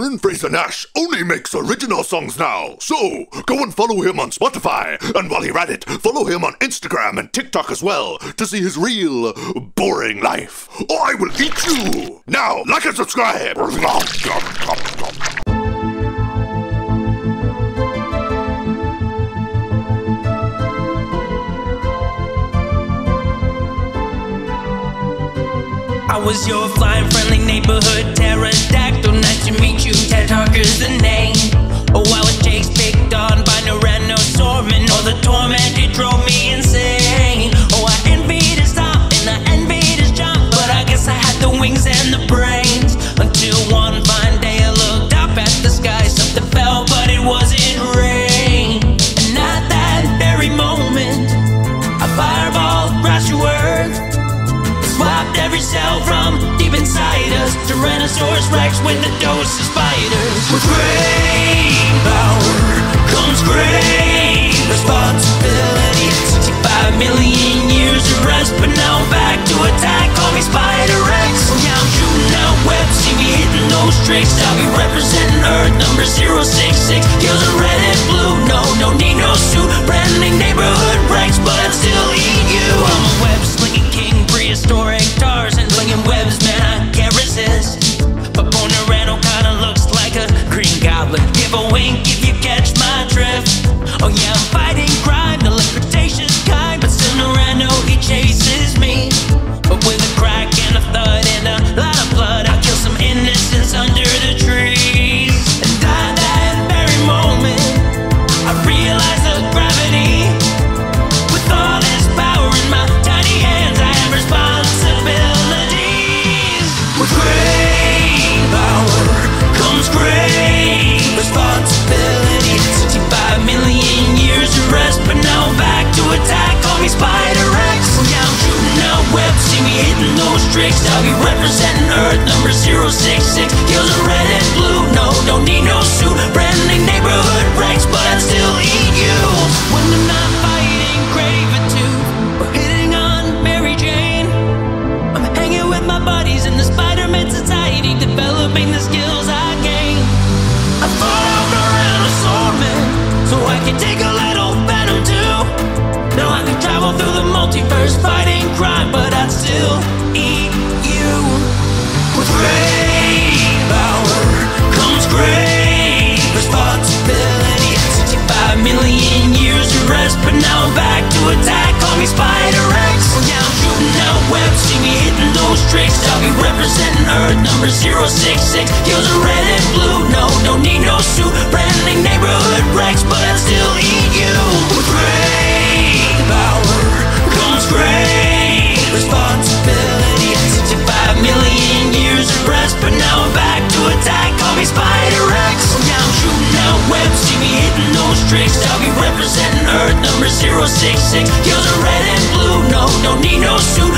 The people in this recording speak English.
Aaron Fraser-Nash only makes original songs now, so go and follow him on Spotify, and while you're at it, follow him on Instagram and TikTok as well to see his real boring life, or I will eat you! Now, like and subscribe! I was your flying friendly neighborhood pterodactyl. Nice to meet you, Ted Talker's the name. Oh, I was Jake's picked on by Noranno-Saurman. All the torment, it drove me insane. Oh, I envied his top and I envied his jump, but I guess I had the wings and the brains. Until one fine day I looked up at the sky. Something fell, but it wasn't rain. And at that very moment, a fireball crashed your earth, swapped every cell from deep inside us. Tyrannosaurus Rex with a dose of spiders. With brain power comes great responsibility. 65 million years of rest, but now I'm back to attack. Call me Spider-Rex. Now I'm shooting out webs, see me hitting those tricks. I'll be representing Earth, number 066. Heels are red and blue, no need no suit. Branding neighborhood Rex, but I'd still eat you. I'm a web slinging king, prehistoric stars and slinging webs, man, I can't resist. But Bonerano kinda looks like a green goblin. Give a wink if you catch my drift. Oh yeah, I'm fighting crime, the liquidation's kind, but still Norano, he chases me. But with a crack and a thud and a lot of blood, I'll kill some innocents under the trees. And at that very moment, I realize the gravity. With all this power in my tiny hands, I have responsibilities. With great power comes great responsibility. 65 million years of rest, but now I'm back to attack. Call me Spider-Rex. Now I'm shooting out webs, see me hitting those tricks. I'll be representing Earth, number 066. Heels are red and blue, don't need no suit. Branding neighborhood Rex, but I'd still eat you. When I'm not fighting gravitude or hitting on Mary Jane, I'm hanging with my buddies in the Spider-Man Society, developing the skills I gain. I fought out around a swordman, so I can take a little venom too. Now I can travel through the multiverse fighting crime, but I'd still eat you. With great power comes great responsibility. 65 million years of rest, but now I'm back to attack. Call me Spider-Rex. Now I'm shooting out webs, see me hitting those tricks. I'll be representing Earth, number 066. Heels are red and blue, no need no suit. Branding neighborhood Rex, but I'd still eat you. With great power comes great responsibility. 65 million years of rest, but now I'm back to attack. Call me Spider-Rex. Now I'm shooting out webs, see me hitting those tricks. I'll be representing Earth, number 066. Heels are red and blue, no need no suit.